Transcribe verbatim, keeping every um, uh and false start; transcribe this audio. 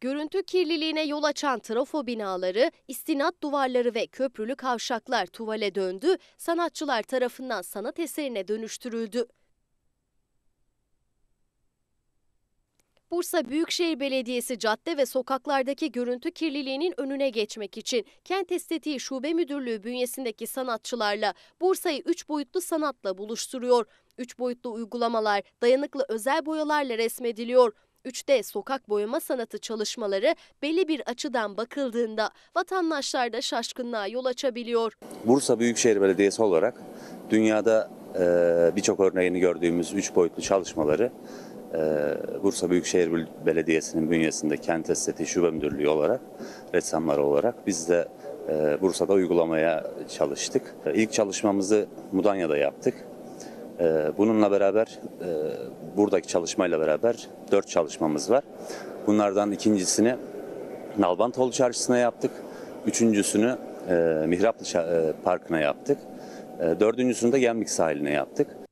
Görüntü kirliliğine yol açan trafo binaları, istinat duvarları ve köprülü kavşaklar tuvale döndü, sanatçılar tarafından sanat eserine dönüştürüldü. Bursa Büyükşehir Belediyesi cadde ve sokaklardaki görüntü kirliliğinin önüne geçmek için Kent Estetiği Şube Müdürlüğü bünyesindeki sanatçılarla Bursa'yı üç boyutlu sanatla buluşturuyor. Üç boyutlu uygulamalar dayanıklı özel boyalarla resmediliyor. üç D sokak boyama sanatı çalışmaları belli bir açıdan bakıldığında vatandaşlarda şaşkınlığa yol açabiliyor. Bursa Büyükşehir Belediyesi olarak dünyada e, birçok örneğini gördüğümüz üç boyutlu çalışmaları Bursa Büyükşehir Belediyesi'nin bünyesinde Kent Estetiği Şube Müdürlüğü olarak, ressamlar olarak biz de Bursa'da uygulamaya çalıştık. İlk çalışmamızı Mudanya'da yaptık. Bununla beraber, buradaki çalışmayla beraber dört çalışmamız var. Bunlardan ikincisini Nalbantolu Çarşısı'na yaptık. Üçüncüsünü Mihraplı Parkı'na yaptık. Dördüncüsünü de Gemlik Sahili'ne yaptık.